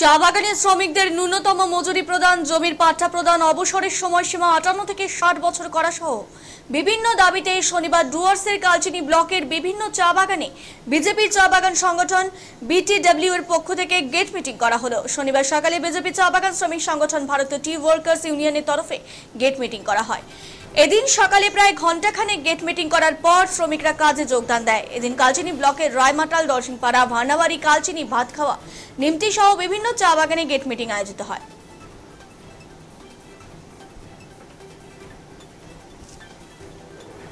चा बागाने श्रमिकदेर न्यूनतम मजुरी प्रदान जमिर पाट्टा प्रदान अवसरेर समयसीमा 58 थेके 60 बछर करा सह विभिन्न दाबिते शनिवार डुयार्सेर कालचिनी ब्लकेर विभिन्न चा बागाने बीजेपी चा बागान संगठन बीटीडब्ल्यू एर पक्ष थेके गेट मिटिंग करा हलो। शनिवार सकाले बीजेपी चा बागान श्रमिक संगठन भारतीय टी वर्कार्स इউনিয়নের तरफे गेट मिटिंग करा हय। एदिन सकाले प्राय घंटाखानेक गेट मिटिंग करार पर श्रमिकरा काजे योगदान देय। एदिन कालचिनी ब्लकेर रायमाटाल दर्शिंगपाड़ा भानाबाड़ी कालचिनी भातखावा निमती सह विभिन्न चा बागाने गेट मिटिंग आयोजित हय।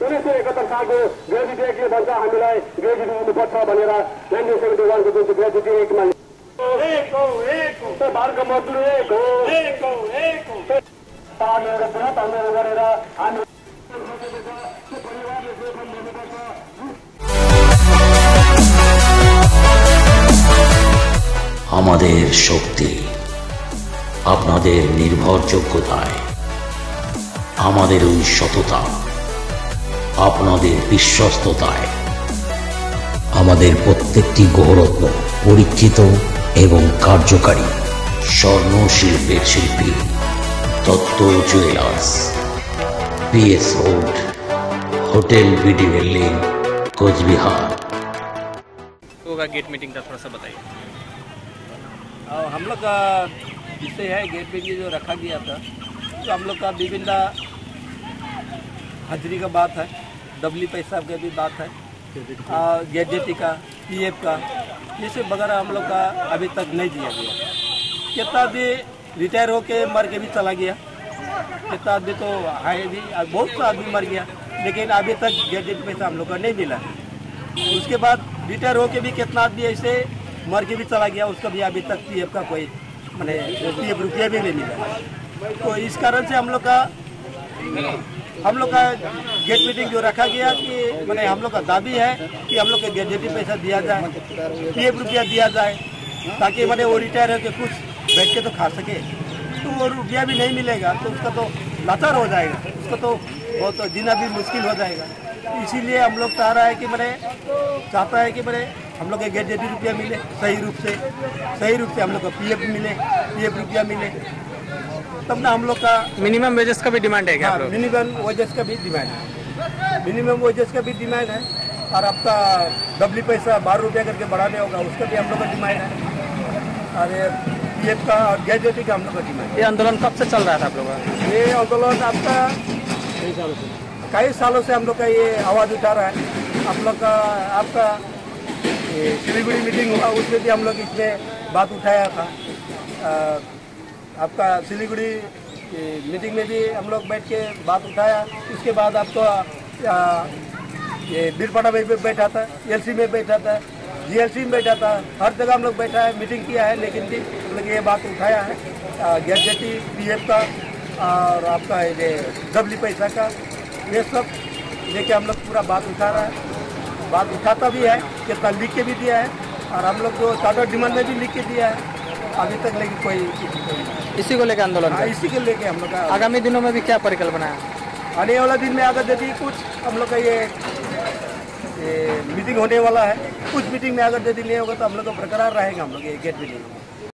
আমাদের শক্তি আপনাদের নির্ভরযোগ্যতায়, আমাদের ওই সততা আপনাদের বিশ্বস্ততায়। আমাদের প্রত্যেকটি গৌরত্ব পরীক্ষিত এবং কার্যকারী স্বর্ণ শিল্পের শিল্পী তত্ত্ব জুয়েলার্স, পিএস রোড, होटल बीडी वेल्ली, कोचबिहार। होगा गेट मीटिंग का थोड़ा सा बताइए। हम लोग का जिससे है गेट मीटिंग जो रखा गया था, तो हम लोग का विभिन्न हाजिरी का बात है, डब्ल्यू पैसा का भी बात है, गेजेटी का, पीएफ का, ये सब वगैरह हम लोग का अभी तक नहीं दिया गया। कितना भी रिटायर होके मर के भी चला गया, कितना आदमी तो है भी, बहुत सा आदमी मर गया, लेकिन अभी तक गेजेट पैसा हम लोग का नहीं मिला। उसके बाद रिटायर होके भी कितना आदमी ऐसे मर के भी चला गया, उसका भी अभी तक पीएफ का कोई मैंने पीएफ रुपया भी नहीं मिला। तो इस कारण से हम लोग का गेट मीटिंग जो रखा गया कि मैंने हम लोग का दाबी है कि हम लोग का गेजेटी पैसा दिया जाए, पीएफ रुपया दिया जाए, ताकि मैंने वो रिटायर होकर कुछ बैठ के तो खा सके। तो वो रुपया भी नहीं मिलेगा तो उसका तो लाचार हो जाएगा, उसका तो बहुत तो जीना भी मुश्किल हो जाएगा। इसीलिए हम लोग चाहता है कि हम लोग के गेजेटी रुपया मिले, सही रूप से हम लोग का पीएफ रुपया मिले, तब ना हम लोग का मिनिमम वेजेस का भी डिमांड है। क्या मिनिमम वेजेस का भी डिमांड है और आपका डब्ल्यू पैसा 12 रुपया करके बढ़ाने होगा, उसका भी हम लोग का डिमांड है। अरे का और गेजेटी का हम लोग का डिमांड। ये आंदोलन कब से चल रहा था आप लोगों का? ये आंदोलन आपका कई सालों से हम लोग का ये आवाज़ उठा रहा है। हम लोग का आपका सिलीगुड़ी मीटिंग हुआ, उसमें भी हम लोग इसमें बात उठाया था। आपका सिलीगुड़ी मीटिंग में भी हम लोग बैठ के बात उठाया। उसके बाद आपको ये बीरपाड़ा में बैठा था, एलसी में बैठा था, GLC में बैठा था, हर जगह हम लोग बैठा है, मीटिंग किया है, लेकिन भी हम लोग ये बात उठाया है गेजेटी, पीएफ का और आपका ये डब्ल्यू पैसा का, ये सब लेके हम लोग पूरा बात उठा रहा है। बात उठाता भी है, कितना लिख के भी दिया है और हम लोग को चार्टर डिमांड में भी लिख के दिया है, अभी तक लेकिन कोई इसी को लेकर आंदोलन। इसी को लेकर हम लोग आगामी दिनों में भी क्या परिकल्पना है? आने वाला दिन में अगर यदि कुछ हम लोग का ये मीटिंग होने वाला है, कुछ मीटिंग में अगर यदि नहीं होगा तो हम लोग को बरकरार रहेगा, हम लोग ये गेट मीटिंग।